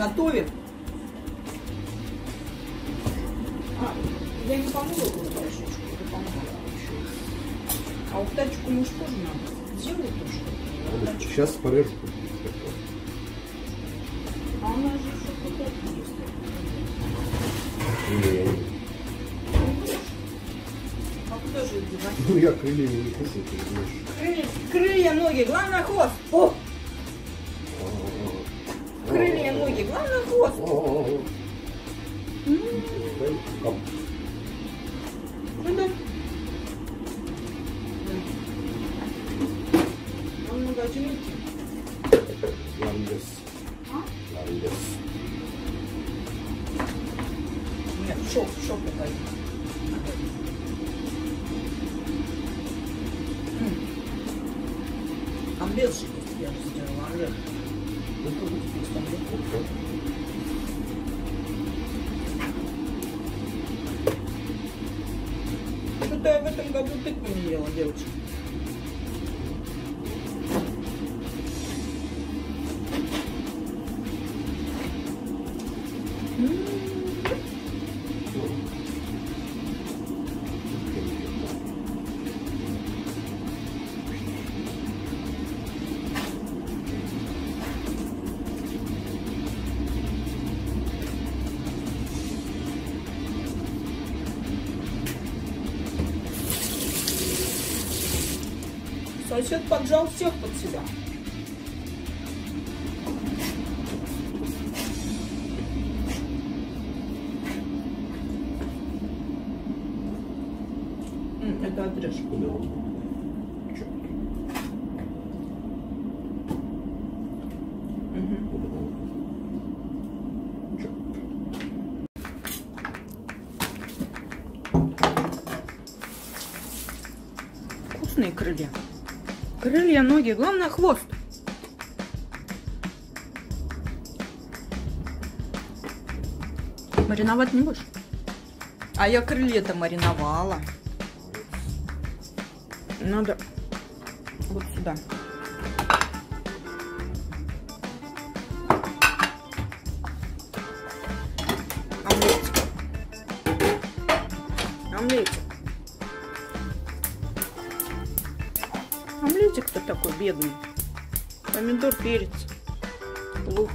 готовим. Я не помыла хорошечку, я помыла еще. А вот тачку муж тоже надо. Сделай тоже. Вот сейчас порежу. А у нас же еще крылья есть. А кто же их девать? Ну я крылья не кушаю, ты знаешь. Крылья, ноги, главное хвост. О! Крылья, ноги, главное хвост. Нам надо очистить. Ландес. Нет, шок такой. Омлет же я сделала, омлет. Что-то я в этом году тыкву не ела, девочки. Сосед поджал всех под себя. Это отрежь. Вкусные крылья. Крылья, ноги, главное хвост. Мариновать не будешь? А я крылья-то мариновала. Надо вот сюда. Омлетик. Омлетик. Омлетик-то такой бедный. Помидор, перец, лук.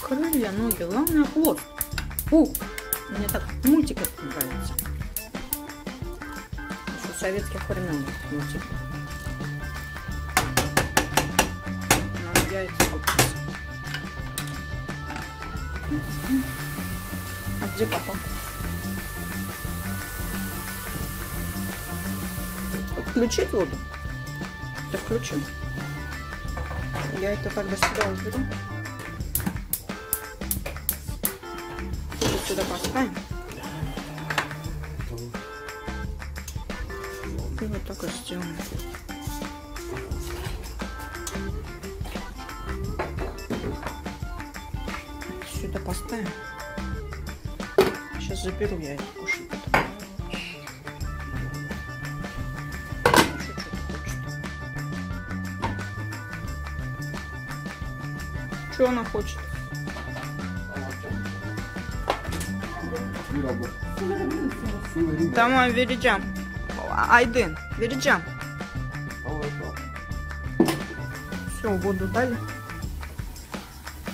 Крылья, ноги, главное хвост. Фу, мне так мультик этот нравится. Еще советских времен мультик. Надо яйца покупать. А где папа? Включить воду? Да, включим. Я это тогда сюда уберу. Сюда поставим. И вот так и сделаем. Сюда поставим. Сейчас заберу я это кушать. Что она хочет? Tamam vereceğim. Aydın, vereceğim. Все, воду дали.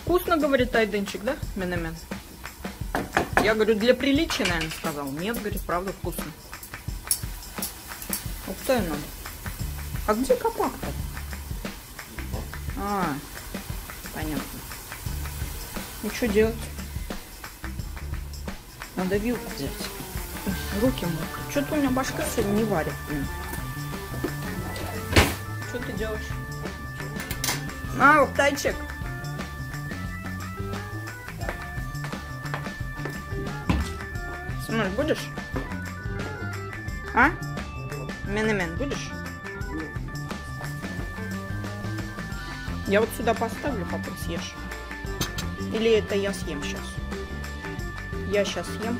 Вкусно, говорит Айдынчик, да, Минамен? Я говорю, для приличия, наверное, сказал. Нет, говорит, правда вкусно. Ух ты, надо. А где капак-то? А. Понятно. Ну что делать? Надо вилку взять. Руки мокрые. Что-то у меня башка сегодня не варит. Что ты делаешь? А, вот тайчик. Смотри, будешь? А? Мен-мен, будешь? Я вот сюда поставлю, потом съешь. Или это я съем сейчас? Я сейчас съем.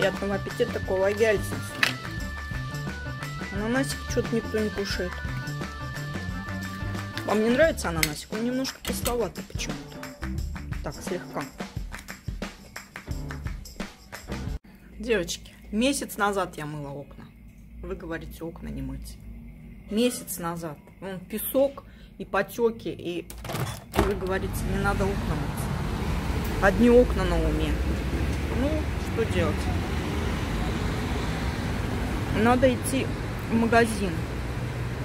приятного аппетита такого яльца. Ананасик что-то никто не кушает. Вам не нравится ананасик? Он немножко кисловатый почему-то. Так, слегка. Девочки, месяц назад я мыла окна. Вы говорите, окна не мыть. Месяц назад. Вон песок и потеки, и вы говорите, не надо окна мыть. Одни окна на уме. Ну, что делать? Надо идти в магазин.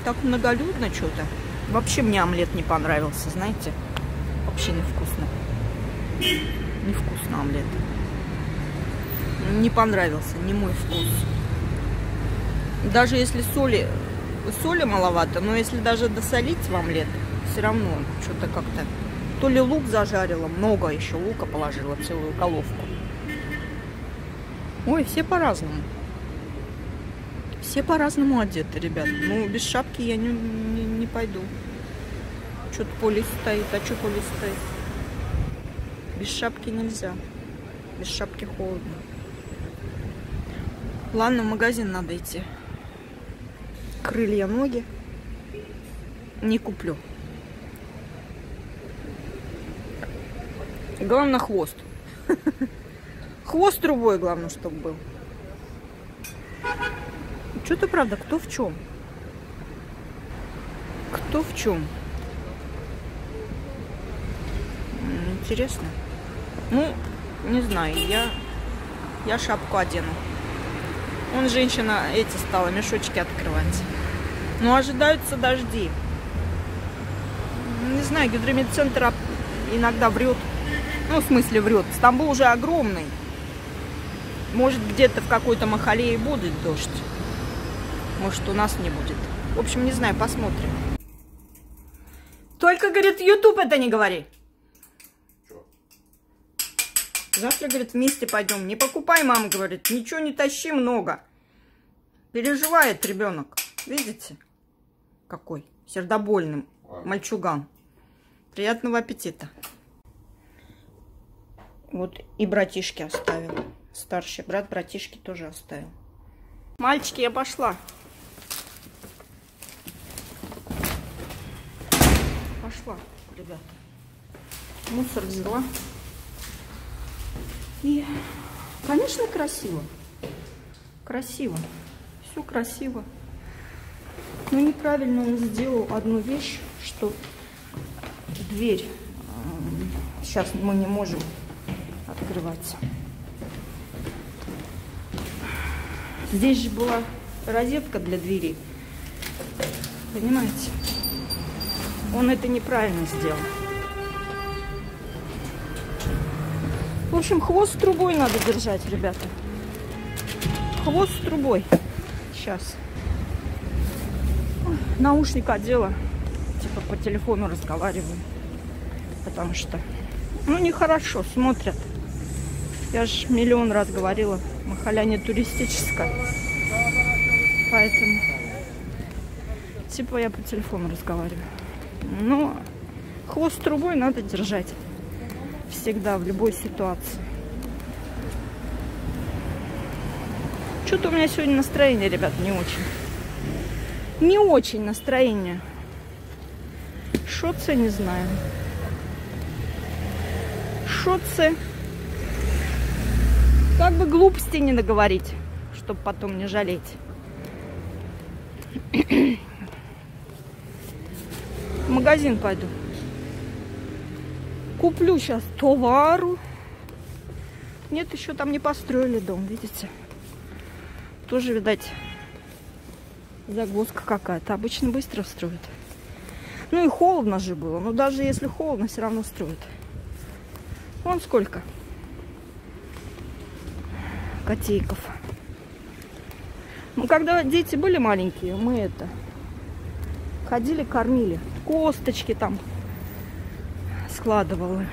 Так многолюдно что-то. Вообще мне омлет не понравился, знаете. Вообще невкусно. Невкусно омлет. Не понравился, не мой вкус. Даже если соли маловато, но если даже досолить в омлет, все равно что-то как-то... То ли лук зажарила, много еще лука положила, целую головку. Ой, все по-разному. Все по-разному одеты, ребят. Ну, без шапки я не пойду. Что-то поле стоит, а что поле стоит? Без шапки нельзя. Без шапки холодно. Ладно, в магазин надо идти. Крылья ноги не куплю. Главное, хвост. Хвост трубой, главное, чтобы был. Что-то, правда, кто в чем? Кто в чем? Интересно. Ну, не знаю, я шапку одену. Вон женщина эти стала мешочки открывать. Но ожидаются дожди. Не знаю, гидрометцентр иногда врет. Ну, в смысле врет. Стамбул уже огромный. Может, где-то в какой-то махале и будет дождь. Может, у нас не будет. В общем, не знаю, посмотрим. Только, говорит, YouTube это не говори. Завтра, говорит, вместе пойдем. Не покупай, мама, говорит. Ничего не тащи много. Переживает ребенок. Видите? Какой сердобольным мальчуган. Приятного аппетита. Вот и братишки оставил. Старший брат братишки тоже оставил. Мальчики, я пошла. Пошла, ребята. Мусор взяла. И, конечно, красиво. Красиво. Все красиво. Но неправильно он сделал одну вещь, что дверь сейчас мы не можем открывать. Здесь же была розетка для двери. Понимаете? Он это неправильно сделал. В общем, хвост трубой надо держать, ребята. Хвост трубой. Сейчас. Наушник одела. Типа по телефону разговариваю. Потому что, ну, нехорошо, смотрят. Я же миллион раз говорила, махаля не туристическая. Поэтому, типа, я по телефону разговариваю. Но хвост трубой надо держать. Всегда, в любой ситуации. Что-то у меня сегодня настроение, ребят, не очень. Не очень настроение. Шоцы, не знаю. Шоцы. Как бы глупости не наговорить, чтобы потом не жалеть. В магазин пойду. Куплю сейчас товару. Нет, еще там не построили дом, видите? Тоже, видать, загвоздка какая-то. Обычно быстро строят. Ну и холодно же было. Но даже если холодно, все равно строят. Вон сколько котейков. Ну, когда дети были маленькие, мы это... Ходили, кормили. Косточки там. Складывала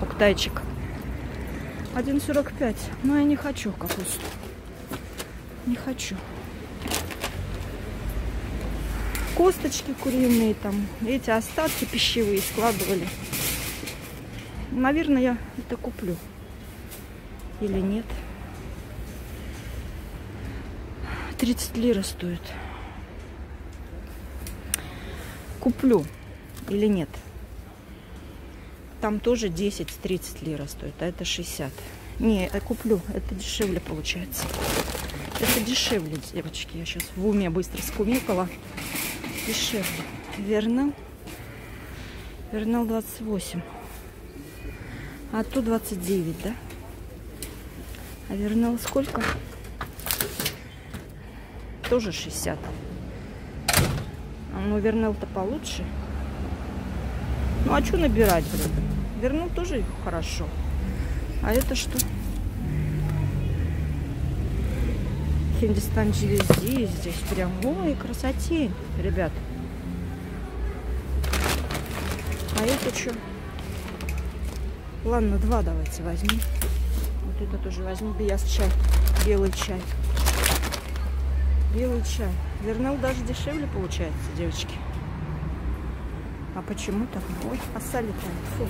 октайчик 1,45, но я не хочу капусту, не хочу. Косточки куриные там, эти остатки пищевые складывали. Наверное, я это куплю или нет. 30 лир стоит. Куплю или нет? Там тоже 10-30 лир стоит, а это 60. Не, я куплю, это дешевле получается. Это дешевле, девочки. Я сейчас в уме быстро скумекала. Дешевле. Верно? Верно, 28. А то 29, да? А вернул сколько? Тоже 60. А ну вернул-то получше. Ну а что набирать, блин? Вернул тоже хорошо. А это что? Хиндистан Джелези здесь прям. Ой, красоте, ребят. А это что? Ладно, два давайте возьмем. Вот это тоже возьму. Бияс чай. Белый чай. Белый чай. Вернул даже дешевле получается, девочки. А почему так? Ой, посолит там. Фу.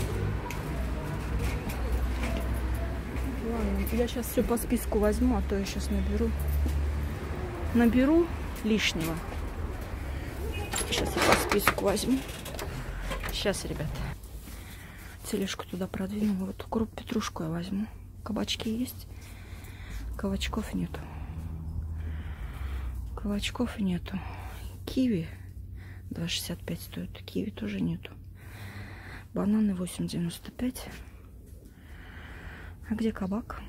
Ладно, я сейчас все по списку возьму, а то я сейчас наберу. Наберу лишнего. Сейчас я по списку возьму. Сейчас, ребят. Тележку туда продвинула. Вот круп, петрушку я возьму. Кабачки есть? Кабачков нету. Кабачков нету. Киви 2,65 стоит. Киви тоже нету. Бананы 8,95. А где кабак?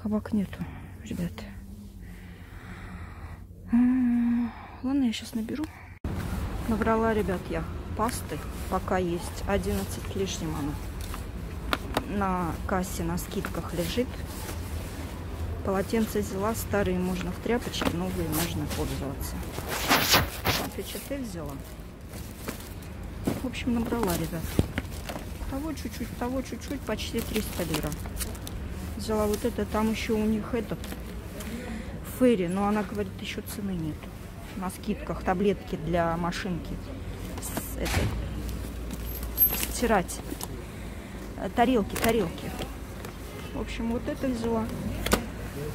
Кабак нету, ребят. Ладно, я сейчас наберу. Набрала, ребят, я пасты. Пока есть 11 лишним она. На кассе на скидках лежит. Полотенце взяла. Старые можно в тряпочке, новые можно пользоваться. Конфеты взяла. В общем, набрала, ребят. Того чуть-чуть, почти 300 лир. Взяла вот это. Там еще у них этот ферри, но она говорит, еще цены нет. На скидках таблетки для машинки. С этой. Стирать. Тарелки. В общем, вот это взяла.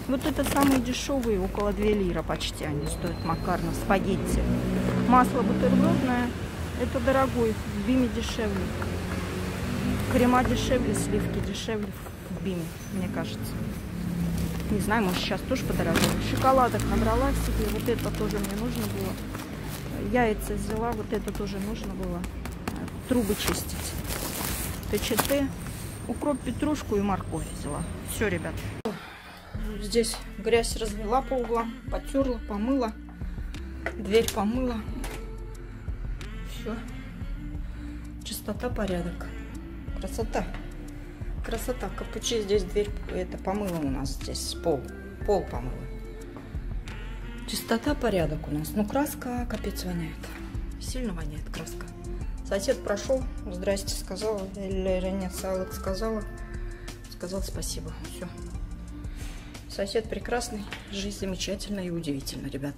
Вот это самые дешевые, около 2 лира почти они стоят. Макарна, спагетти. Масло бутербродное. Это дорогое, в БИМе дешевле. Крема дешевле, сливки дешевле в БИМе, мне кажется. Не знаю, может сейчас тоже подорожало. Шоколадок набрала себе. Вот это тоже мне нужно было. Яйца взяла, вот это тоже нужно было. Трубы чистить. ТЧТ, укроп, петрушку и морковь взяла. Все, ребят. Здесь грязь размела по углам, потерла, помыла, дверь помыла. Все. Чистота, порядок. Красота. Красота. Капучи здесь дверь это помыла у нас здесь. Пол помыла. Чистота, порядок у нас. Ну, краска капец воняет. Сильно воняет краска. Сосед прошел, здрасте сказала, или Ренесалок сказала, сказал спасибо, все. Сосед прекрасный, жизнь замечательная и удивительна, ребят.